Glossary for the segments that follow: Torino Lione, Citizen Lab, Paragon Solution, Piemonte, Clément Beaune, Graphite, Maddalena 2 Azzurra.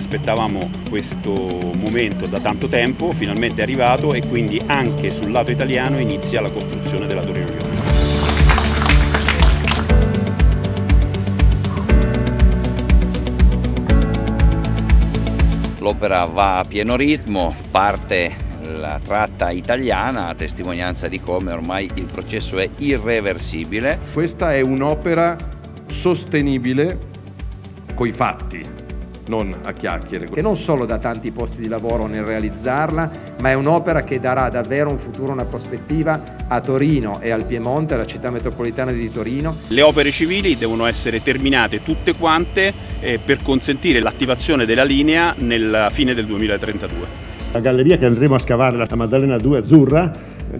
Aspettavamo questo momento da tanto tempo, finalmente è arrivato e quindi anche sul lato italiano inizia la costruzione della Torino Lione. L'opera va a pieno ritmo, parte la tratta italiana, a testimonianza di come ormai il processo è irreversibile. Questa è un'opera sostenibile coi fatti, non a chiacchiere. Che non solo dà tanti posti di lavoro nel realizzarla, ma è un'opera che darà davvero un futuro, una prospettiva a Torino e al Piemonte, alla città metropolitana di Torino. Le opere civili devono essere terminate tutte quante per consentire l'attivazione della linea nella fine del 2032. La galleria che andremo a scavare, la Maddalena 2 Azzurra,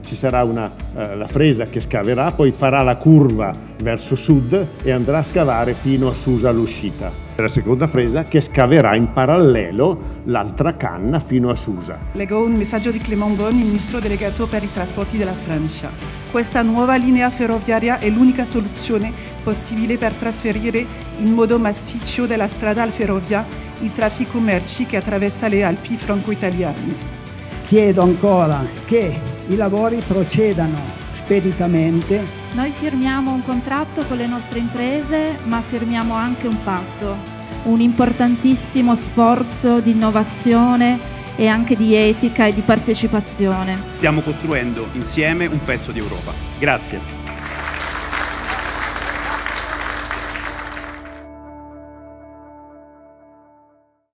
ci sarà la fresa che scaverà, poi farà la curva verso sud e andrà a scavare fino a Susa l'uscita. La seconda fresa che scaverà in parallelo l'altra canna fino a Susa. Leggo un messaggio di Clément Beaune, il ministro delegato per i trasporti della Francia. Questa nuova linea ferroviaria è l'unica soluzione possibile per trasferire in modo massiccio dalla strada al ferrovia il traffico merci che attraversa le Alpi franco-italiane. Chiedo ancora che i lavori procedano speditamente. Noi firmiamo un contratto con le nostre imprese, ma firmiamo anche un patto, un importantissimo sforzo di innovazione e anche di etica e di partecipazione. Stiamo costruendo insieme un pezzo di Europa. Grazie.